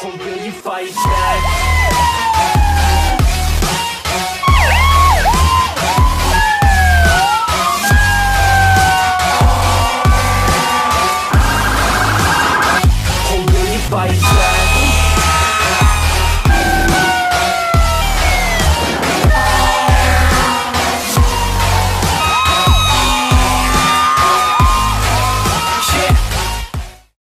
for real, you fight back.